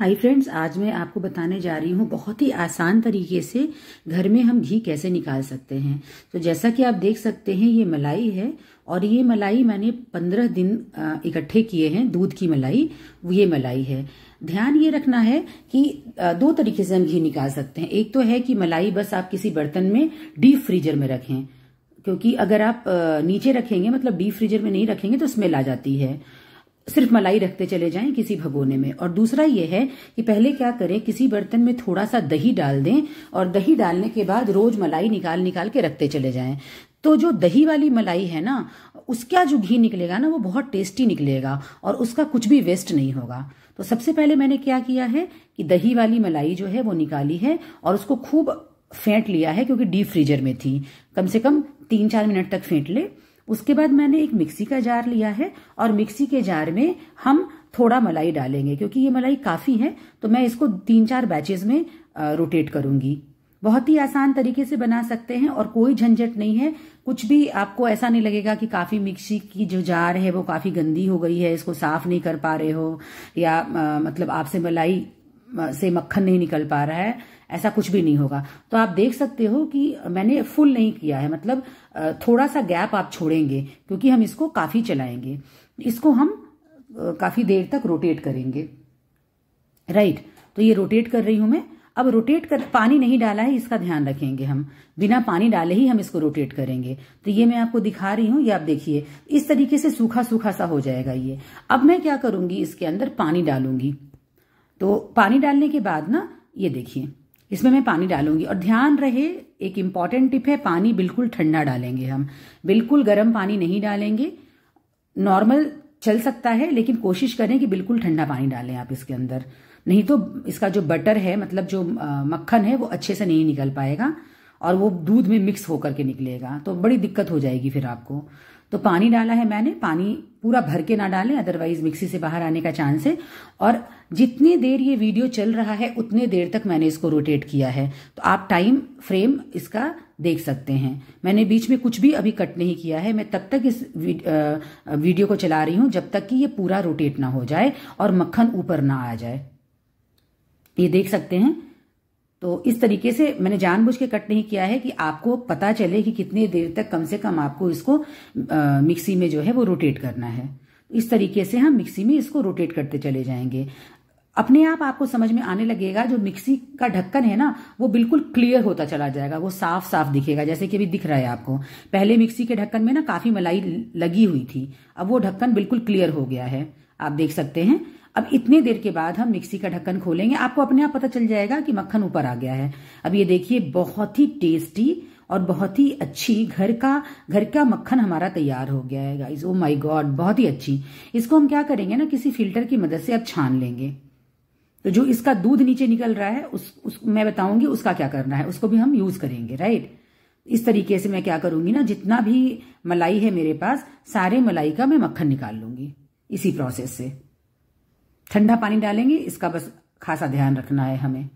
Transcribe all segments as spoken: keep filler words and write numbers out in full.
Hi friends, आज मैं आपको बताने जा रही हूँ बहुत ही आसान तरीके से घर में हम घी कैसे निकाल सकते हैं। तो जैसा कि आप देख सकते हैं ये मलाई है और ये मलाई मैंने पंद्रह दिन इकट्ठे किए हैं, दूध की मलाई ये मलाई है। ध्यान ये रखना है कि दो तरीके से हम घी निकाल सकते हैं। एक तो है कि मलाई बस आप किसी बर्तन में डीप फ्रीजर में रखें, क्योंकि अगर आप नीचे रखेंगे मतलब डीप फ्रीजर में नहीं रखेंगे तो स्मेल आ जाती है। सिर्फ मलाई रखते चले जाएं किसी भगोने में। और दूसरा ये है कि पहले क्या करें, किसी बर्तन में थोड़ा सा दही डाल दें और दही डालने के बाद रोज मलाई निकाल निकाल के रखते चले जाएं। तो जो दही वाली मलाई है ना, उसका जो घी निकलेगा ना वो बहुत टेस्टी निकलेगा और उसका कुछ भी वेस्ट नहीं होगा। तो सबसे पहले मैंने क्या किया है कि दही वाली मलाई जो है वो निकाली है और उसको खूब फेंट लिया है, क्योंकि डीप फ्रीजर में थी। कम से कम तीन चार मिनट तक फेंट ले। उसके बाद मैंने एक मिक्सी का जार लिया है और मिक्सी के जार में हम थोड़ा मलाई डालेंगे, क्योंकि ये मलाई काफी है। तो मैं इसको तीन चार बैचेस में रोटेट करूंगी। बहुत ही आसान तरीके से बना सकते हैं और कोई झंझट नहीं है। कुछ भी आपको ऐसा नहीं लगेगा कि काफी मिक्सी की जो जार है वो काफी गंदी हो गई है, इसको साफ नहीं कर पा रहे हो, या आ, मतलब आपसे मलाई से मक्खन नहीं निकल पा रहा है, ऐसा कुछ भी नहीं होगा। तो आप देख सकते हो कि मैंने फुल नहीं किया है, मतलब थोड़ा सा गैप आप छोड़ेंगे, क्योंकि हम इसको काफी चलाएंगे। इसको हम काफी देर तक रोटेट करेंगे, राइट। तो ये रोटेट कर रही हूं मैं। अब रोटेट कर, पानी नहीं डाला है इसका ध्यान रखेंगे हम, बिना पानी डाले ही हम इसको रोटेट करेंगे। तो ये मैं आपको दिखा रही हूं, ये आप देखिए इस तरीके से सूखा सूखा सा हो जाएगा ये। अब मैं क्या करूंगी, इसके अंदर पानी डालूंगी। तो पानी डालने के बाद ना ये देखिए इसमें मैं पानी डालूंगी। और ध्यान रहे, एक इम्पॉर्टेंट टिप है, पानी बिल्कुल ठंडा डालेंगे हम, बिल्कुल गर्म पानी नहीं डालेंगे। नॉर्मल चल सकता है, लेकिन कोशिश करें कि बिल्कुल ठंडा पानी डालें आप इसके अंदर, नहीं तो इसका जो बटर है मतलब जो मक्खन है वो अच्छे से नहीं निकल पाएगा और वो दूध में मिक्स होकर के निकलेगा, तो बड़ी दिक्कत हो जाएगी फिर आपको। तो पानी डाला है मैंने, पानी पूरा भर के ना डालें, अदरवाइज मिक्सी से बाहर आने का चांस है। और जितनी देर ये वीडियो चल रहा है उतने देर तक मैंने इसको रोटेट किया है, तो आप टाइम फ्रेम इसका देख सकते हैं। मैंने बीच में कुछ भी अभी कट नहीं किया है। मैं तब तक इस वीडियो को चला रही हूं जब तक कि ये पूरा रोटेट ना हो जाए और मक्खन ऊपर ना आ जाए। ये देख सकते हैं। तो इस तरीके से मैंने जानबूझ के कट नहीं किया है कि आपको पता चले कि कितने देर तक कम से कम आपको इसको आ, मिक्सी में जो है वो रोटेट करना है। इस तरीके से हम मिक्सी में इसको रोटेट करते चले जाएंगे। अपने आप आपको समझ में आने लगेगा, जो मिक्सी का ढक्कन है ना वो बिल्कुल क्लियर होता चला जाएगा, वो साफ साफ दिखेगा, जैसे कि अभी दिख रहा है आपको। पहले मिक्सी के ढक्कन में ना काफी मलाई लगी हुई थी, अब वो ढक्कन बिल्कुल क्लियर हो गया है, आप देख सकते हैं। अब इतने देर के बाद हम मिक्सी का ढक्कन खोलेंगे, आपको अपने आप पता चल जाएगा कि मक्खन ऊपर आ गया है। अब ये देखिए बहुत ही टेस्टी और बहुत ही अच्छी घर का घर का मक्खन हमारा तैयार हो गया है गाइस। ओ माय गॉड, बहुत ही अच्छी। इसको हम क्या करेंगे ना, किसी फिल्टर की मदद से आप छान लेंगे। तो जो इसका दूध नीचे निकल रहा है उस, उस मैं बताऊंगी उसका क्या करना है, उसको भी हम यूज करेंगे, राइट। इस तरीके से मैं क्या करूंगी ना, जितना भी मलाई है मेरे पास सारे मलाई का मैं मक्खन निकाल लूंगी इसी प्रोसेस से। ठंडा पानी डालेंगे, इसका बस खासा ध्यान रखना है हमें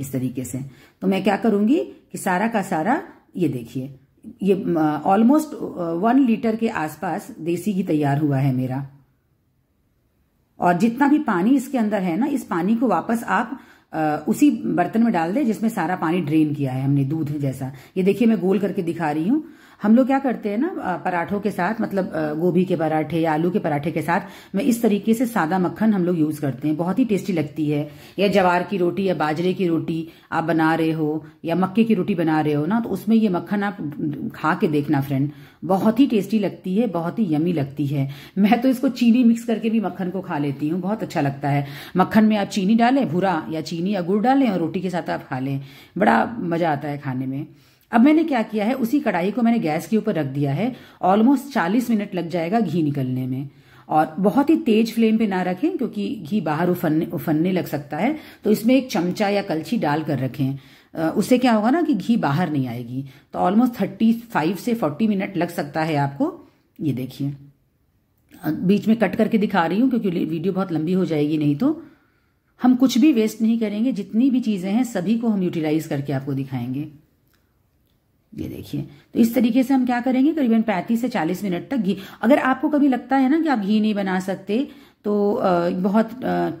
इस तरीके से। तो मैं क्या करूंगी कि सारा का सारा ये देखिए, ये ऑलमोस्ट वन लीटर के आसपास देसी घी तैयार हुआ है मेरा। और जितना भी पानी इसके अंदर है ना, इस पानी को वापस आप आ, उसी बर्तन में डाल दें जिसमें सारा पानी ड्रेन किया है हमने, दूध जैसा। ये देखिए मैं गोल करके दिखा रही हूं। हम लोग क्या करते हैं ना पराठों के साथ, मतलब गोभी के पराठे या आलू के पराठे के साथ मैं इस तरीके से सादा मक्खन हम लोग यूज करते हैं, बहुत ही टेस्टी लगती है। या जवार की रोटी या बाजरे की रोटी आप बना रहे हो या मक्के की रोटी बना रहे हो ना, तो उसमें ये मक्खन आप खा के देखना फ्रेंड, बहुत ही टेस्टी लगती है, बहुत ही यमी लगती है। मैं तो इसको चीनी मिक्स करके भी मक्खन को खा लेती हूँ, बहुत अच्छा लगता है। मक्खन में आप चीनी डालें, भूरा या चीनी या गुड़ डालें और रोटी के साथ आप खा लें, बड़ा मजा आता है खाने में। अब मैंने क्या किया है, उसी कढ़ाई को मैंने गैस के ऊपर रख दिया है। ऑलमोस्ट चालीस मिनट लग जाएगा घी निकलने में। और बहुत ही तेज फ्लेम पे ना रखें, क्योंकि घी बाहर उफनने उफनने लग सकता है। तो इसमें एक चमचा या कलछी डाल कर रखें, उससे क्या होगा ना कि घी बाहर नहीं आएगी। तो ऑलमोस्ट थर्टी फाइव से फोर्टी मिनट लग सकता है आपको। ये देखिए बीच में कट करके दिखा रही हूँ, क्योंकि वीडियो बहुत लंबी हो जाएगी, नहीं तो हम कुछ भी वेस्ट नहीं करेंगे। जितनी भी चीजें हैं सभी को हम यूटिलाइज करके आपको दिखाएंगे। ये देखिए, तो इस तरीके से हम क्या करेंगे, करीबन पैंतीस से चालीस मिनट तक घी। अगर आपको कभी लगता है ना कि आप घी नहीं बना सकते, तो बहुत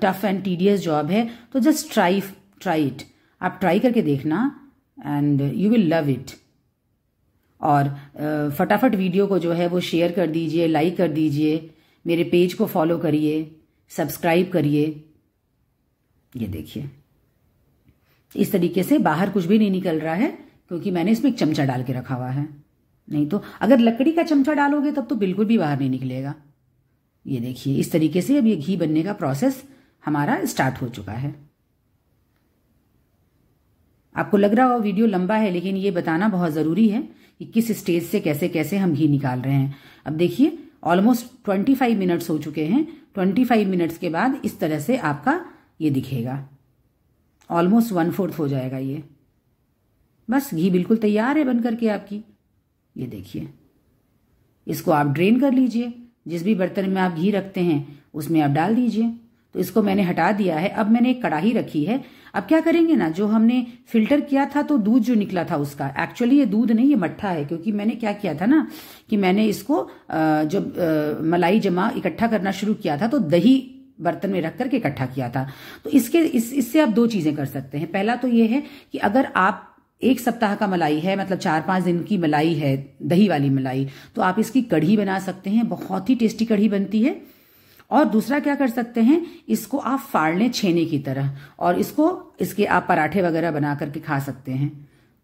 टफ एंड टीडियस जॉब है, तो जस्ट ट्राई ट्राई इट, आप ट्राई करके देखना and you will love it. और फटाफट वीडियो को जो है वो शेयर कर दीजिए, लाइक कर दीजिए, मेरे पेज को फॉलो करिए, सब्सक्राइब करिए। ये देखिए इस तरीके से बाहर कुछ भी नहीं निकल रहा है क्योंकि मैंने इसमें एक चमचा डाल के रखा हुआ है, नहीं तो अगर लकड़ी का चमचा डालोगे तब तो बिल्कुल भी बाहर नहीं निकलेगा। ये देखिए इस तरीके से अब ये घी बनने का प्रोसेस हमारा स्टार्ट हो चुका है। आपको लग रहा हो वीडियो लंबा है, लेकिन ये बताना बहुत ज़रूरी है कि किस स्टेज से कैसे कैसे हम घी निकाल रहे हैं। अब देखिए ऑलमोस्ट पच्चीस मिनट्स हो चुके हैं। पच्चीस मिनट्स के बाद इस तरह से आपका ये दिखेगा, ऑलमोस्ट वन फोर्थ हो जाएगा ये। बस घी बिल्कुल तैयार है बन करके आपकी। ये देखिए इसको आप ड्रेन कर लीजिए, जिस भी बर्तन में आप घी रखते हैं उसमें आप डाल दीजिए। तो इसको मैंने हटा दिया है। अब मैंने एक कड़ाही रखी है। अब क्या करेंगे ना, जो हमने फिल्टर किया था तो दूध जो निकला था उसका, एक्चुअली ये दूध नहीं ये मट्ठा है, क्योंकि मैंने क्या किया था ना कि मैंने इसको जब मलाई जमा इकट्ठा करना शुरू किया था तो दही बर्तन में रख करके इकट्ठा किया था। तो इसके इस इससे आप दो चीजें कर सकते हैं। पहला तो ये है कि अगर आप एक सप्ताह का मलाई है, मतलब चार पांच दिन की मलाई है, दही वाली मलाई, तो आप इसकी कढ़ी बना सकते हैं, बहुत ही टेस्टी कढ़ी बनती है। और दूसरा क्या कर सकते हैं, इसको आप फाड़ लें छेने की तरह, और इसको इसके आप पराठे वगैरह बना करके खा सकते हैं,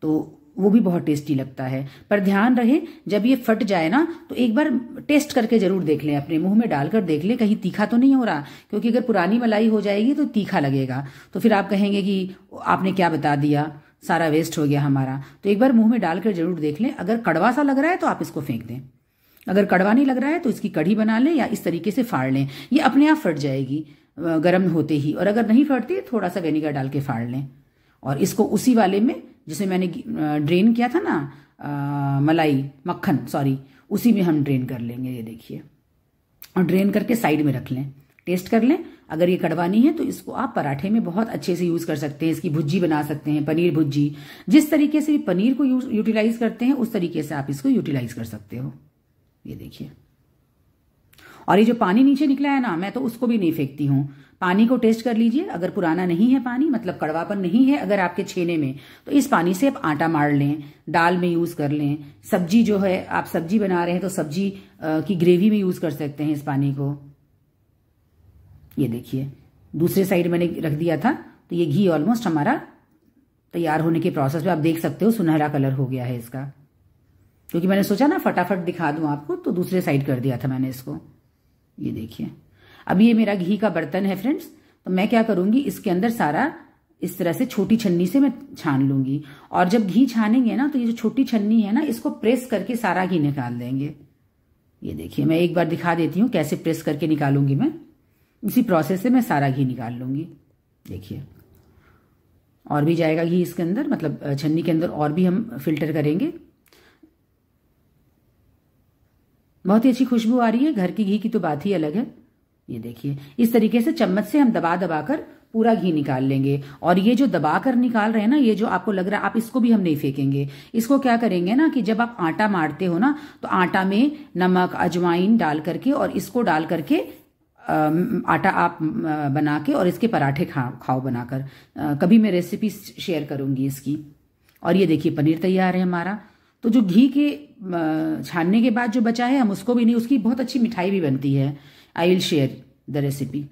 तो वो भी बहुत टेस्टी लगता है। पर ध्यान रहे जब ये फट जाए ना तो एक बार टेस्ट करके जरूर देख लें, अपने मुंह में डालकर देख लें कहीं तीखा तो नहीं हो रहा, क्योंकि अगर पुरानी मलाई हो जाएगी तो तीखा लगेगा, तो फिर आप कहेंगे कि आपने क्या बता दिया, सारा वेस्ट हो गया हमारा। तो एक बार मुंह में डालकर जरूर देख लें। अगर कड़वा सा लग रहा है तो आप इसको फेंक दें, अगर कड़वा नहीं लग रहा है तो इसकी कढ़ी बना लें या इस तरीके से फाड़ लें, ये अपने आप फट जाएगी गर्म होते ही। और अगर नहीं फटती थोड़ा सा विनेगर डाल के फाड़ लें, और इसको उसी वाले में जिसे मैंने ड्रेन किया था ना आ, मलाई मक्खन सॉरी, उसी में हम ड्रेन कर लेंगे। ये देखिए, और ड्रेन करके साइड में रख लें, टेस्ट कर लें। अगर ये कड़वा नहीं है तो इसको आप पराठे में बहुत अच्छे से यूज कर सकते हैं, इसकी भुज्जी बना सकते हैं, पनीर भुज्जी। जिस तरीके से पनीर को यूटिलाइज करते हैं उस तरीके से आप इसको यूटिलाइज कर सकते हो। ये देखिए, और ये जो पानी नीचे निकला है ना, मैं तो उसको भी नहीं फेंकती हूँ। पानी को टेस्ट कर लीजिए, अगर पुराना नहीं है पानी, मतलब कड़वापन नहीं है अगर आपके छेने में, तो इस पानी से आप आटा मार लें, दाल में यूज कर लें, सब्जी जो है आप सब्जी बना रहे हैं तो सब्जी की ग्रेवी में यूज कर सकते हैं इस पानी को। ये देखिए दूसरे साइड मैंने रख दिया था, तो ये घी ऑलमोस्ट हमारा तैयार होने के प्रोसेस में आप देख सकते हो, सुनहरा कलर हो गया है इसका, क्योंकि मैंने सोचा ना फटाफट दिखा दूं आपको, तो दूसरे साइड कर दिया था मैंने इसको। ये देखिए अब ये मेरा घी का बर्तन है फ्रेंड्स, तो मैं क्या करूंगी इसके अंदर सारा इस तरह से छोटी छन्नी से मैं छान लूंगी। और जब घी छानेंगे ना तो ये जो छोटी छन्नी है ना, इसको प्रेस करके सारा घी निकाल देंगे। ये देखिए मैं एक बार दिखा देती हूँ कैसे प्रेस करके निकालूंगी मैं, इसी प्रोसेस से मैं सारा घी निकाल लूंगी। देखिए और भी जाएगा घी इसके अंदर, मतलब छन्नी के अंदर और भी हम फिल्टर करेंगे। बहुत ही अच्छी खुशबू आ रही है, घर की घी की तो बात ही अलग है। ये देखिए इस तरीके से चम्मच से हम दबा दबा कर पूरा घी निकाल लेंगे। और ये जो दबा कर निकाल रहे हैं ना, ये जो आपको लग रहा है, आप इसको भी हम नहीं फेंकेंगे। इसको क्या करेंगे ना कि जब आप आटा मारते हो ना तो आटा में नमक अजवाइन डाल करके और इसको डाल करके आटा आप बना के और इसके पराठे खा खाओ बनाकर। कभी मैं रेसिपी शेयर करूंगी इसकी। और ये देखिए पनीर तैयार है हमारा। तो जो घी के छानने के बाद जो बचा है हम उसको भी नहीं, उसकी बहुत अच्छी मिठाई भी बनती है। I will share the recipe.